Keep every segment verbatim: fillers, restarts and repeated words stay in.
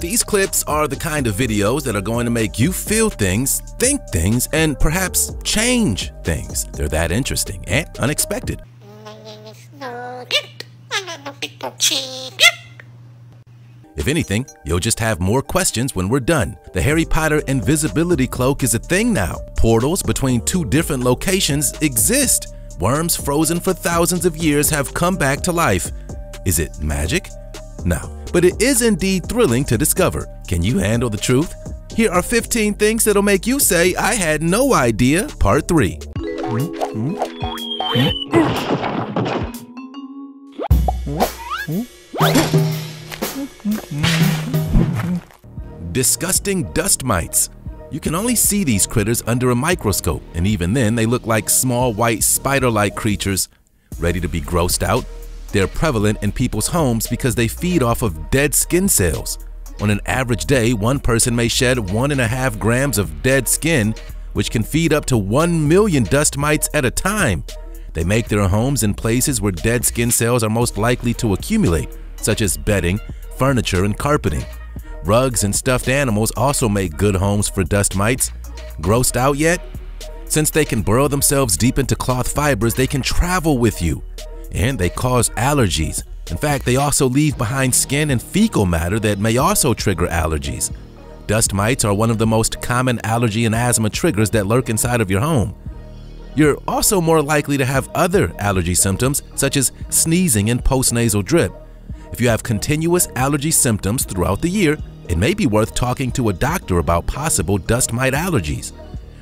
These clips are the kind of videos that are going to make you feel things, think things, and perhaps change things. They're that interesting and unexpected. If anything, you'll just have more questions when we're done. The Harry Potter invisibility cloak is a thing now. Portals between two different locations exist. Worms frozen for thousands of years have come back to life. Is it magic? No, but it is indeed thrilling to discover. Can you handle the truth? Here are fifteen things that'll make you say, I had no idea, part three. Disgusting dust mites. You can only see these critters under a microscope, and even then they look like small white spider-like creatures ready to be grossed out. They're prevalent in people's homes because they feed off of dead skin cells. On an average day, one person may shed one and a half grams of dead skin, which can feed up to one million dust mites at a time. They make their homes in places where dead skin cells are most likely to accumulate, such as bedding, furniture, and carpeting. Rugs and stuffed animals also make good homes for dust mites. Grossed out yet? Since they can burrow themselves deep into cloth fibers, they can travel with you. And they cause allergies. In fact, they also leave behind skin and fecal matter that may also trigger allergies. Dust mites are one of the most common allergy and asthma triggers that lurk inside of your home. You're also more likely to have other allergy symptoms, such as sneezing and postnasal drip. If you have continuous allergy symptoms throughout the year, it may be worth talking to a doctor about possible dust mite allergies.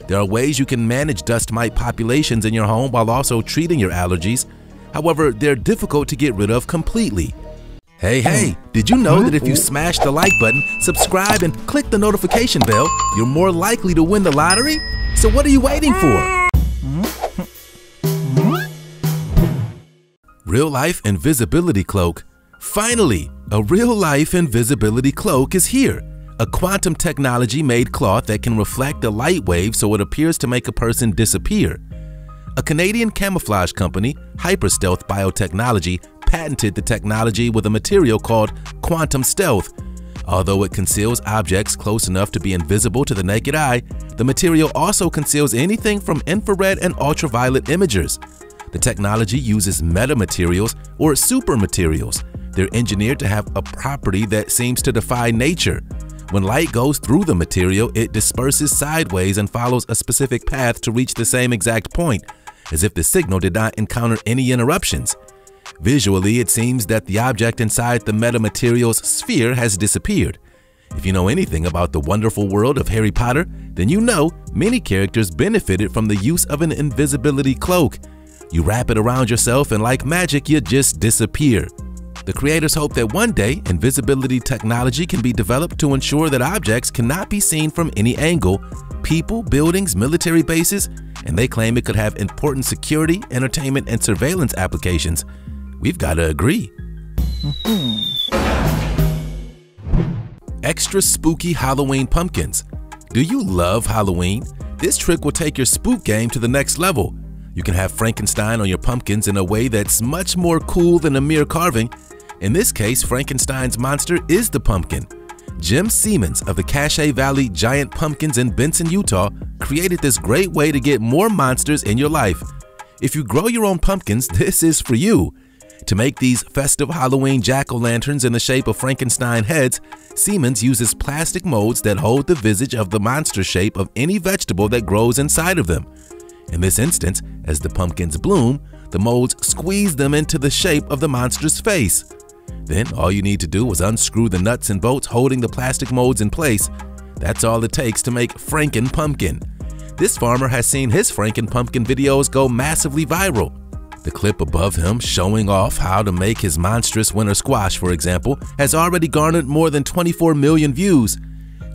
There are ways you can manage dust mite populations in your home while also treating your allergies. However, they're difficult to get rid of completely. Hey, hey, did you know that if you smash the like button, subscribe, and click the notification bell, you're more likely to win the lottery? So what are you waiting for? Real-life invisibility cloak. Finally, a real-life invisibility cloak is here. A quantum technology-made cloth that can reflect a light wave so it appears to make a person disappear. A Canadian camouflage company, Hyperstealth Biotechnology, patented the technology with a material called Quantum Stealth. Although it conceals objects close enough to be invisible to the naked eye, the material also conceals anything from infrared and ultraviolet imagers. The technology uses metamaterials or supermaterials. They're engineered to have a property that seems to defy nature. When light goes through the material, it disperses sideways and follows a specific path to reach the same exact point, as if the signal did not encounter any interruptions. Visually, it seems that the object inside the metamaterials sphere has disappeared. If you know anything about the wonderful world of Harry Potter, then you know many characters benefited from the use of an invisibility cloak. You wrap it around yourself and like magic, you just disappear. The creators hope that one day, invisibility technology can be developed to ensure that objects cannot be seen from any angle, people, buildings, military bases, and they claim it could have important security, entertainment, and surveillance applications. We've got to agree. Extra spooky Halloween pumpkins. Do you love Halloween? This trick will take your spook game to the next level. You can have Frankenstein on your pumpkins in a way that's much more cool than a mere carving. In this case, Frankenstein's monster is the pumpkin. Jim Siemens of the Cache Valley Giant Pumpkins in Benson, Utah, created this great way to get more monsters in your life. If you grow your own pumpkins, this is for you. To make these festive Halloween jack-o'-lanterns in the shape of Frankenstein heads, Siemens uses plastic molds that hold the visage of the monster shape of any vegetable that grows inside of them. In this instance, as the pumpkins bloom, the molds squeeze them into the shape of the monster's face. Then all you need to do is unscrew the nuts and bolts holding the plastic molds in place. That's all it takes to make Franken Pumpkin. This farmer has seen his Franken Pumpkin videos go massively viral. The clip above him showing off how to make his monstrous winter squash, for example, has already garnered more than twenty-four million views.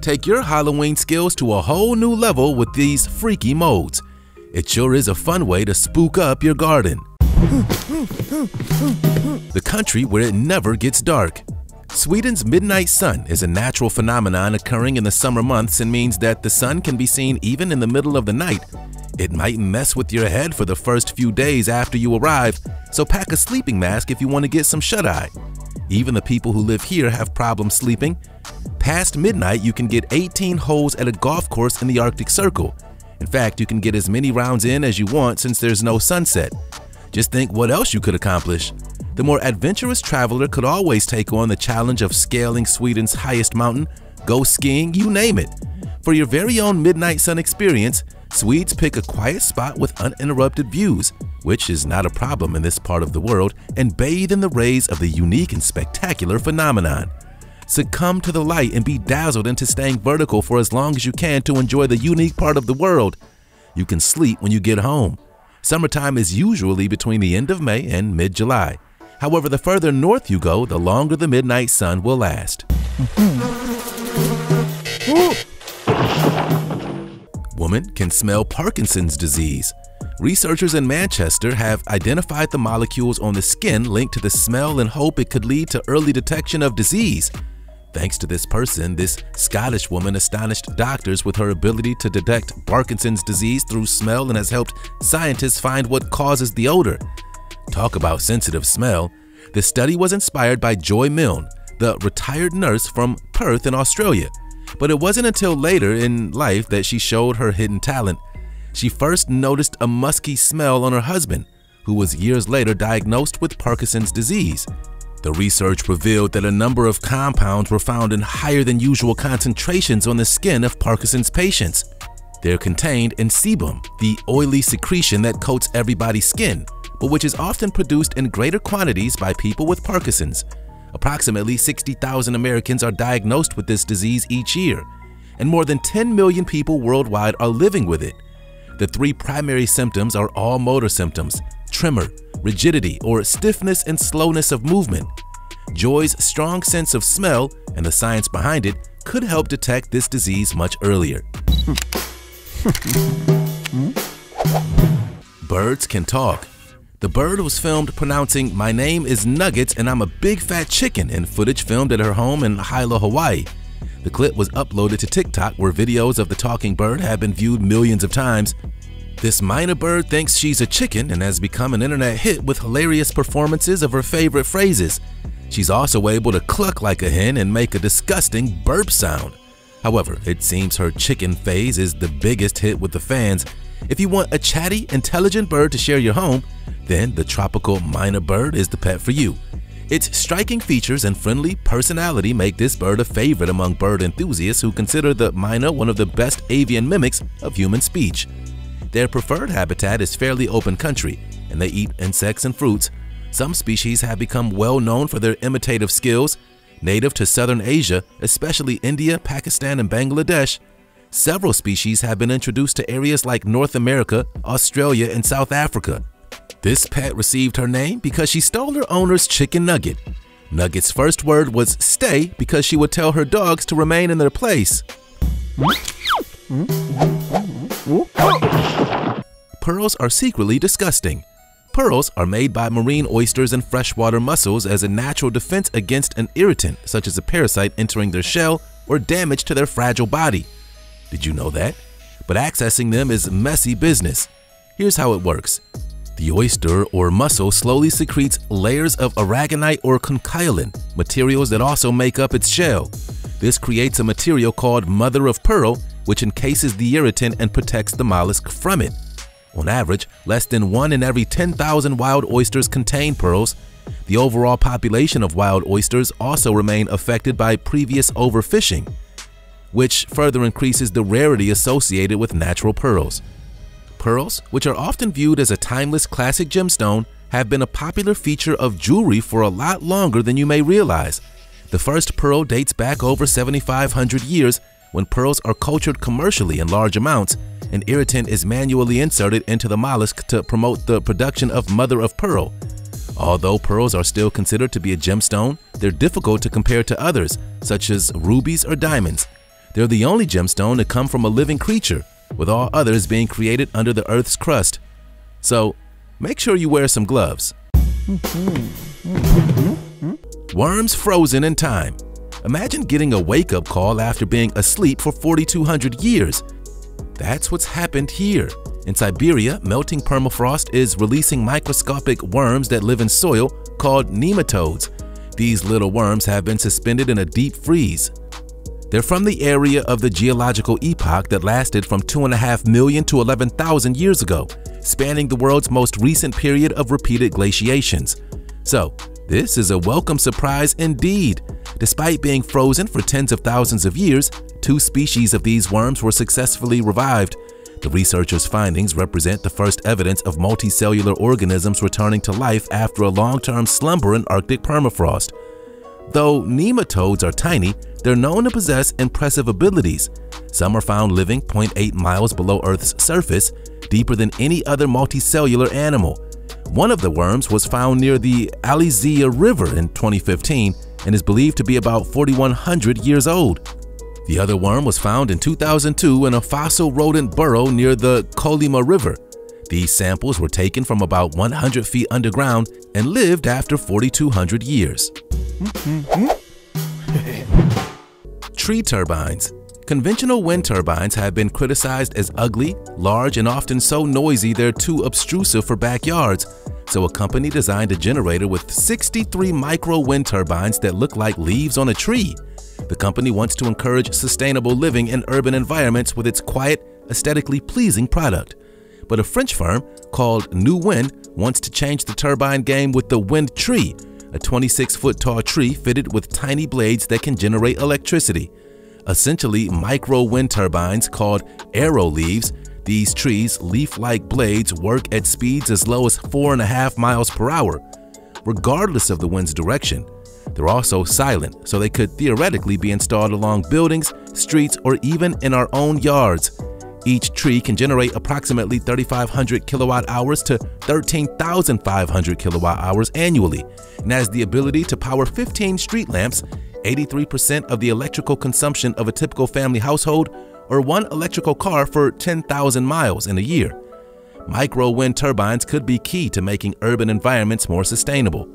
Take your Halloween skills to a whole new level with these freaky molds. It sure is a fun way to spook up your garden. The country where it never gets dark. Sweden's midnight sun is a natural phenomenon occurring in the summer months and means that the sun can be seen even in the middle of the night. It might mess with your head for the first few days after you arrive, so pack a sleeping mask if you want to get some shut-eye. Even the people who live here have problems sleeping. Past midnight, you can get eighteen holes at a golf course in the Arctic Circle. In fact, you can get as many rounds in as you want since there's no sunset. Just think what else you could accomplish. The more adventurous traveler could always take on the challenge of scaling Sweden's highest mountain, go skiing, you name it. For your very own midnight sun experience, Swedes pick a quiet spot with uninterrupted views, which is not a problem in this part of the world, and bathe in the rays of the unique and spectacular phenomenon. Succumb to the light and be dazzled into staying vertical for as long as you can to enjoy the unique part of the world. You can sleep when you get home. Summertime is usually between the end of May and mid-July. However, the further north you go, the longer the midnight sun will last. Woman can smell Parkinson's disease. Researchers in Manchester have identified the molecules on the skin linked to the smell and hope it could lead to early detection of disease. Thanks to this person, this Scottish woman astonished doctors with her ability to detect Parkinson's disease through smell and has helped scientists find what causes the odor. Talk about sensitive smell. The study was inspired by Joy Milne, the retired nurse from Perth in Australia. But it wasn't until later in life that she showed her hidden talent. She first noticed a musky smell on her husband, who was years later diagnosed with Parkinson's disease. The research revealed that a number of compounds were found in higher than usual concentrations on the skin of Parkinson's patients. They're contained in sebum, the oily secretion that coats everybody's skin, but which is often produced in greater quantities by people with Parkinson's. Approximately sixty thousand Americans are diagnosed with this disease each year, and more than ten million people worldwide are living with it. The three primary symptoms are all motor symptoms: tremor, rigidity, or stiffness and slowness of movement. Joy's strong sense of smell and the science behind it could help detect this disease much earlier. Birds can talk. The bird was filmed pronouncing, "My name is Nuggets and I'm a big fat chicken," in footage filmed at her home in Hilo, Hawaii. The clip was uploaded to TikTok, where videos of the talking bird have been viewed millions of times. This minor bird thinks she's a chicken and has become an internet hit with hilarious performances of her favorite phrases. She's also able to cluck like a hen and make a disgusting burp sound. However, it seems her chicken phase is the biggest hit with the fans. If you want a chatty, intelligent bird to share your home, then the tropical minor bird is the pet for you. Its striking features and friendly personality make this bird a favorite among bird enthusiasts who consider the minor one of the best avian mimics of human speech. Their preferred habitat is fairly open country, and they eat insects and fruits. Some species have become well known for their imitative skills. Native to southern Asia, especially India, Pakistan, and Bangladesh, several species have been introduced to areas like North America, Australia, and South Africa. This pet received her name because she stole her owner's chicken nugget. Nugget's first word was "stay" because she would tell her dogs to remain in their place. Pearls are secretly disgusting. Pearls are made by marine oysters and freshwater mussels as a natural defense against an irritant, such as a parasite entering their shell or damage to their fragile body. Did you know that? But accessing them is messy business. Here's how it works. The oyster or mussel slowly secretes layers of aragonite or conchiolin, materials that also make up its shell. This creates a material called mother of pearl, which encases the irritant and protects the mollusk from it. On average, less than one in every ten thousand wild oysters contain pearls. The overall population of wild oysters also remain affected by previous overfishing, which further increases the rarity associated with natural pearls. Pearls, which are often viewed as a timeless classic gemstone, have been a popular feature of jewelry for a lot longer than you may realize. The first pearl dates back over seventy-five hundred years, when pearls are cultured commercially in large amounts. An irritant is manually inserted into the mollusk to promote the production of mother of pearl. Although pearls are still considered to be a gemstone, they're difficult to compare to others, such as rubies or diamonds. They're the only gemstone to come from a living creature, with all others being created under the Earth's crust. So, make sure you wear some gloves. Worms frozen in time. Imagine getting a wake-up call after being asleep for forty-two hundred years. That's what's happened here. In Siberia, melting permafrost is releasing microscopic worms that live in soil called nematodes. These little worms have been suspended in a deep freeze. They're from the area of the geological epoch that lasted from two point five million to eleven thousand years ago, spanning the world's most recent period of repeated glaciations. So, this is a welcome surprise indeed. Despite being frozen for tens of thousands of years, two species of these worms were successfully revived. The researchers' findings represent the first evidence of multicellular organisms returning to life after a long-term slumber in Arctic permafrost. Though nematodes are tiny, they're known to possess impressive abilities. Some are found living zero point eight miles below Earth's surface, deeper than any other multicellular animal. One of the worms was found near the Alazeya River in twenty fifteen and is believed to be about forty-one hundred years old. The other worm was found in two thousand two in a fossil rodent burrow near the Kolima River. These samples were taken from about one hundred feet underground and lived after forty-two hundred years. Tree turbines. Conventional wind turbines have been criticized as ugly, large, and often so noisy they're too obtrusive for backyards. So a company designed a generator with sixty-three micro wind turbines that look like leaves on a tree. The company wants to encourage sustainable living in urban environments with its quiet, aesthetically pleasing product. But a French firm called New Wind wants to change the turbine game with the Wind Tree, a twenty-six foot tall tree fitted with tiny blades that can generate electricity. Essentially micro wind turbines called AeroLeaves, these trees' leaf-like blades work at speeds as low as four and a half miles per hour, regardless of the wind's direction. They're also silent, so they could theoretically be installed along buildings, streets, or even in our own yards. Each tree can generate approximately thirty-five hundred kilowatt hours to thirteen thousand five hundred kilowatt hours annually, and has the ability to power fifteen street lamps, eighty-three percent of the electrical consumption of a typical family household, or one electrical car for ten thousand miles in a year. Micro wind turbines could be key to making urban environments more sustainable.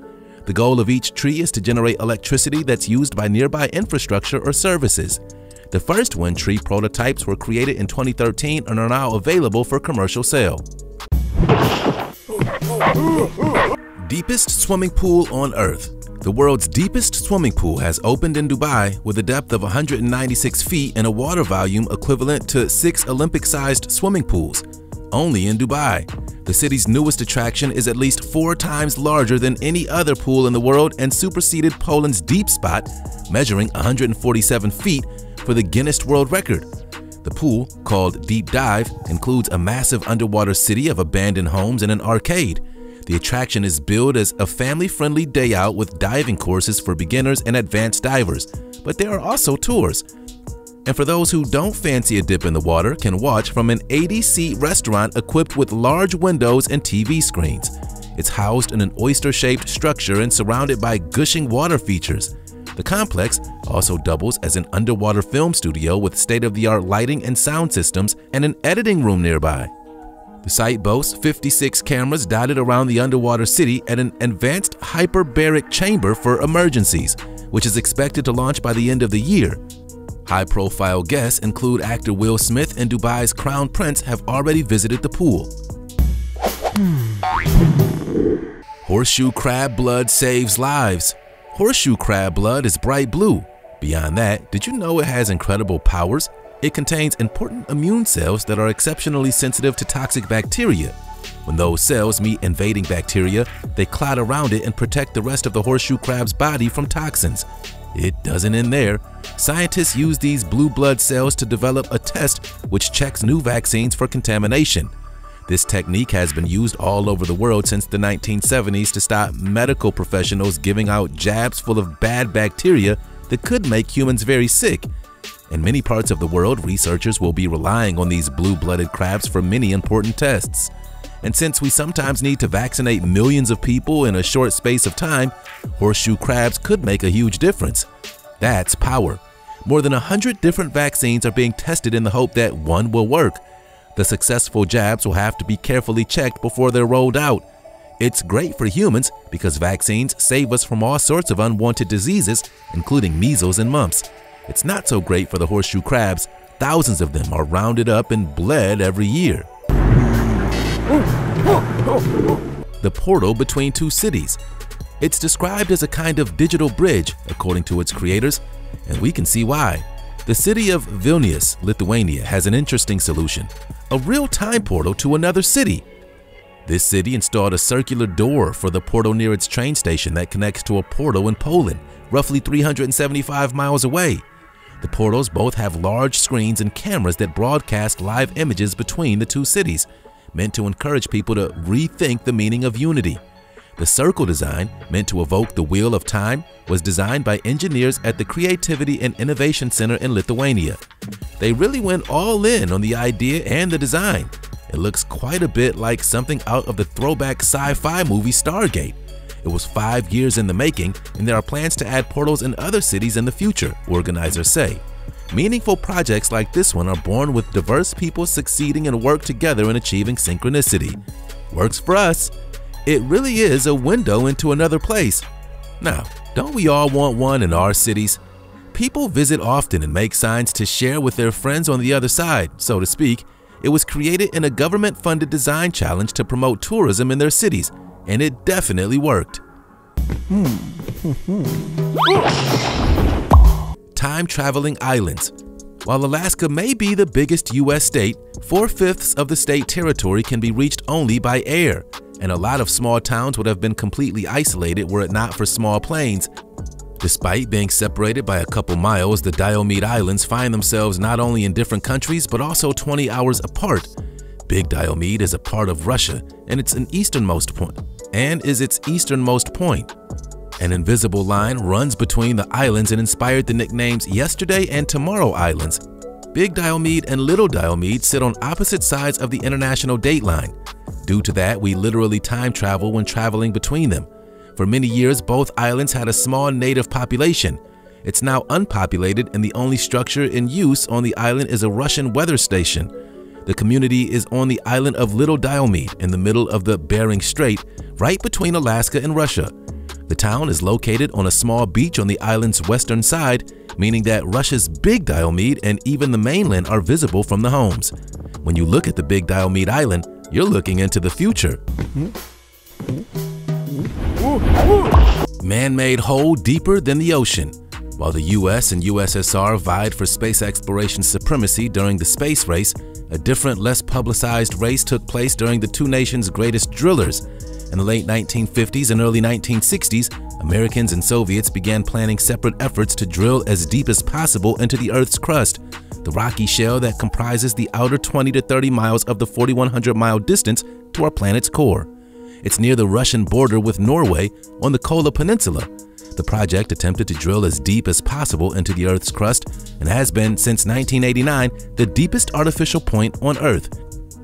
The goal of each tree is to generate electricity that's used by nearby infrastructure or services. The first wind tree prototypes were created in twenty thirteen and are now available for commercial sale. Deepest swimming pool on Earth. The world's deepest swimming pool has opened in Dubai with a depth of one hundred ninety-six feet and a water volume equivalent to six Olympic-sized swimming pools. Only in Dubai. The city's newest attraction is at least four times larger than any other pool in the world and superseded Poland's Deep Spot, measuring one hundred forty-seven feet for the Guinness World Record. The pool, called Deep Dive, includes a massive underwater city of abandoned homes and an arcade. The attraction is billed as a family-friendly day out with diving courses for beginners and advanced divers, but there are also tours. And for those who don't fancy a dip in the water, can watch from an eighty seat restaurant equipped with large windows and T V screens. It's housed in an oyster-shaped structure and surrounded by gushing water features. The complex also doubles as an underwater film studio with state-of-the-art lighting and sound systems and an editing room nearby. The site boasts fifty-six cameras dotted around the underwater city and an advanced hyperbaric chamber for emergencies, which is expected to launch by the end of the year. High-profile guests include actor Will Smith and Dubai's Crown Prince have already visited the pool. Hmm. Horseshoe crab blood saves lives. Horseshoe crab blood is bright blue. Beyond that, did you know it has incredible powers? It contains important immune cells that are exceptionally sensitive to toxic bacteria. When those cells meet invading bacteria, they clot around it and protect the rest of the horseshoe crab's body from toxins. It doesn't end there. Scientists use these blue blood cells to develop a test which checks new vaccines for contamination. This technique has been used all over the world since the nineteen seventies to stop medical professionals giving out jabs full of bad bacteria that could make humans very sick. In many parts of the world, researchers will be relying on these blue-blooded crabs for many important tests. And since we sometimes need to vaccinate millions of people in a short space of time, horseshoe crabs could make a huge difference. That's power. More than one hundred different vaccines are being tested in the hope that one will work. The successful jabs will have to be carefully checked before they're rolled out. It's great for humans because vaccines save us from all sorts of unwanted diseases, including measles and mumps. It's not so great for the horseshoe crabs. Thousands of them are rounded up and bled every year. The portal between two cities. It's described as a kind of digital bridge, according to its creators, and we can see why. The city of Vilnius, Lithuania has an interesting solution, a real-time portal to another city. This city installed a circular door for the portal near its train station that connects to a portal in Poland, roughly three hundred seventy-five miles away. The portals both have large screens and cameras that broadcast live images between the two cities, meant to encourage people to rethink the meaning of unity. The circle design, meant to evoke the wheel of time, was designed by engineers at the Creativity and Innovation Center in Lithuania. They really went all in on the idea and the design. It looks quite a bit like something out of the throwback sci-fi movie Stargate. It was five years in the making, and there are plans to add portals in other cities in the future, organizers say. Meaningful projects like this one are born with diverse people succeeding and work together in achieving synchronicity. Works for us. It really is a window into another place. Now, don't we all want one in our cities? People visit often and make signs to share with their friends on the other side, so to speak. It was created in a government-funded design challenge to promote tourism in their cities, and it definitely worked. Time-traveling islands. While Alaska may be the biggest U S state, four-fifths of the state territory can be reached only by air, and a lot of small towns would have been completely isolated were it not for small plains. Despite being separated by a couple miles, the Diomede Islands find themselves not only in different countries but also twenty hours apart. Big Diomede is a part of Russia, and it's an easternmost point. And is its easternmost point. An invisible line runs between the islands and inspired the nicknames Yesterday and Tomorrow Islands. Big Diomede and Little Diomede sit on opposite sides of the international dateline. Due to that, we literally time travel when traveling between them. For many years, both islands had a small native population. It's now unpopulated, and the only structure in use on the island is a Russian weather station. The community is on the island of Little Diomede in the middle of the Bering Strait, right between Alaska and Russia. The town is located on a small beach on the island's western side, meaning that Russia's Big Diomede and even the mainland are visible from the homes. When you look at the Big Diomede Island, you're looking into the future. Man-made hole deeper than the ocean. While the U S and U S S R vied for space exploration supremacy during the space race, a different, less publicized race took place during the two nations' greatest drillers. In the late nineteen fifties and early nineteen sixties, Americans and Soviets began planning separate efforts to drill as deep as possible into the Earth's crust, the rocky shell that comprises the outer twenty to thirty miles of the forty-one hundred mile distance to our planet's core. It's near the Russian border with Norway on the Kola Peninsula. The project attempted to drill as deep as possible into the Earth's crust and has been, since nineteen eighty-nine, the deepest artificial point on Earth.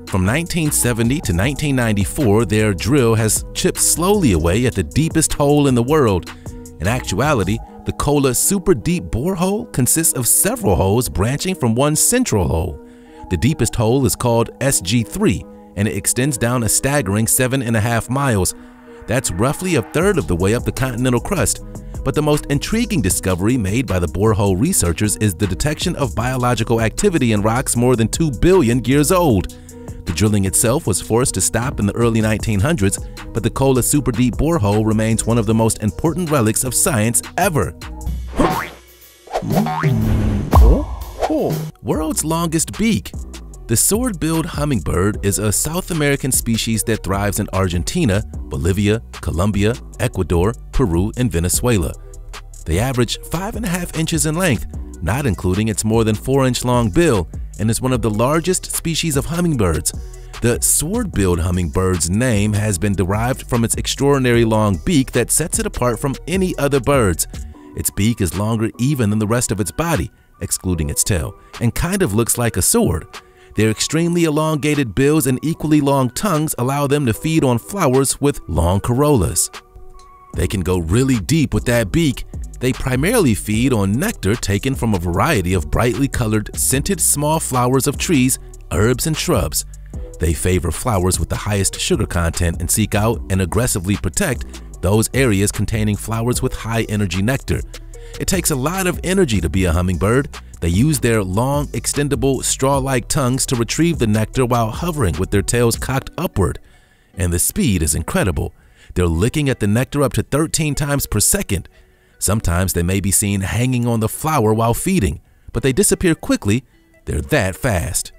From nineteen seventy to nineteen ninety-four, their drill has chipped slowly away at the deepest hole in the world. In actuality, the Kola Superdeep Borehole consists of several holes branching from one central hole. The deepest hole is called S G three, and it extends down a staggering seven and a half miles. That's roughly a third of the way up the continental crust. But the most intriguing discovery made by the borehole researchers is the detection of biological activity in rocks more than two billion years old. The drilling itself was forced to stop in the early nineteen hundreds, but the Kola Superdeep Borehole remains one of the most important relics of science ever. World's longest beak. The sword-billed hummingbird is a South American species that thrives in Argentina, Bolivia, Colombia, Ecuador, Peru, and Venezuela. They average five and a half inches in length, not including its more than four inch long bill, and is one of the largest species of hummingbirds. The sword-billed hummingbird's name has been derived from its extraordinary long beak that sets it apart from any other birds. Its beak is longer even than the rest of its body, excluding its tail, and kind of looks like a sword. Their extremely elongated bills and equally long tongues allow them to feed on flowers with long corollas. They can go really deep with that beak. They primarily feed on nectar taken from a variety of brightly colored, scented small flowers of trees, herbs, and shrubs. They favor flowers with the highest sugar content and seek out and aggressively protect those areas containing flowers with high-energy nectar. It takes a lot of energy to be a hummingbird. They use their long, extendable, straw-like tongues to retrieve the nectar while hovering with their tails cocked upward. And the speed is incredible. They're licking at the nectar up to thirteen times per second. Sometimes they may be seen hanging on the flower while feeding. but they disappear quickly. They're that fast.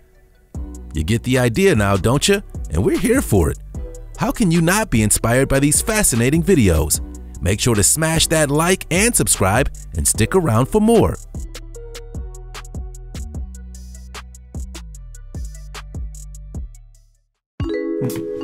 You get the idea now, don't you? And we're here for it. How can you not be inspired by these fascinating videos? Make sure to smash that like and subscribe and stick around for more. Hmm.